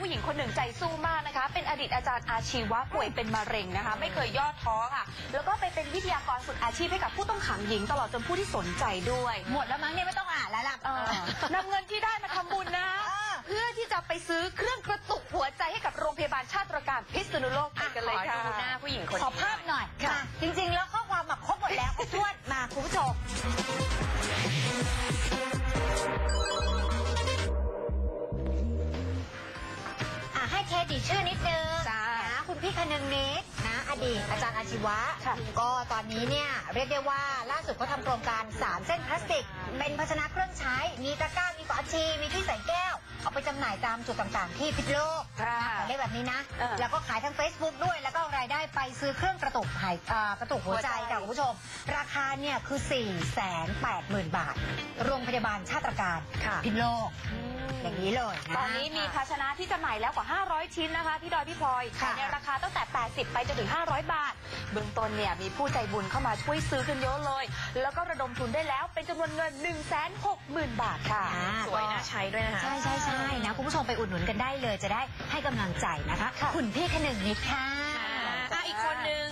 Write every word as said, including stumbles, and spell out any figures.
ผู้หญิงคนหนึ่งใจสู้มากนะคะเป็นอดีตอาจารย์อาชีวะป่วยเป็นมะเร็งนะคะไม่เคยย่อท้อค่ะแล้วก็ไปเป็นวิทยากรฝึกอาชีพให้กับผู้ต้องขังหญิงตลอดจนผู้ที่สนใจด้วยหมดแล้วมั้งเนี่ยไม่ต้องอ่านแล้วล่ะนำเงินที่ได้มาทำบุญนะเพื่อที่จะไปซื้อเครื่องกระตุกหัวใจให้กับโรงพยาบาลชาติตระการพิษณุโลกกันเลยค่ะขอดูหน้าผู้หญิงคนนี้ขอภาพหน่อยค่ะจริงๆแล้วข้อความมาครบหมดแล้วทวดมาคุณผู้ชมให้เครดิตชื่อนิดนึงนะคุณพี่คนึงนิดนะอดีตอาจารย์อาชีวะก็ตอนนี้เนี่ยเรียกได้ว่าล่าสุดก็ทำโครงการสามเส้นพลาสติกเป็นภาชนะเครื่องใช้มีตะกร้ามีฝาชีมีที่ใส่แก้วเอาไปจำหน่ายตามจุดต่างๆที่พิษโลกได้แบบนี้นะแล้วก็ขายทาง เฟซบุ๊ก ด้วยแล้วก็รายได้ไปซื้อเครื่องกระตุกหายกระตุกหัวใจค่ะคุณผู้ชมราคาเนี่ยคือ สี่แสนแปดหมื่นบาทโรงพยาบาลชาติตระการพิษโลกอย่างนี้เลยตอนนี้มีภาชนะที่จำหน่ายแล้วกว่าห้าร้อยชิ้นนะคะพี่ดอยพี่พลอยในราคาตั้งแต่แปดสิบไปจนถึงห้าร้อยบาทเบื้องต้นเนี่ยมีผู้ใจบุญเข้ามาช่วยซื้อกันเยอะเลยแล้วก็ระดมทุนได้แล้วเป็นจำนวนเงิน หนึ่งแสนหกหมื่นบาทค่ะสวยน่าใช้ด้วยนะคะใช่ใช่ใช่นะคุณผู้ชมไปอุดหนุนกันได้เลยจะได้ให้กำลังใจนะคะคุณพี่คนึงนิดค่ะอีกคนนึง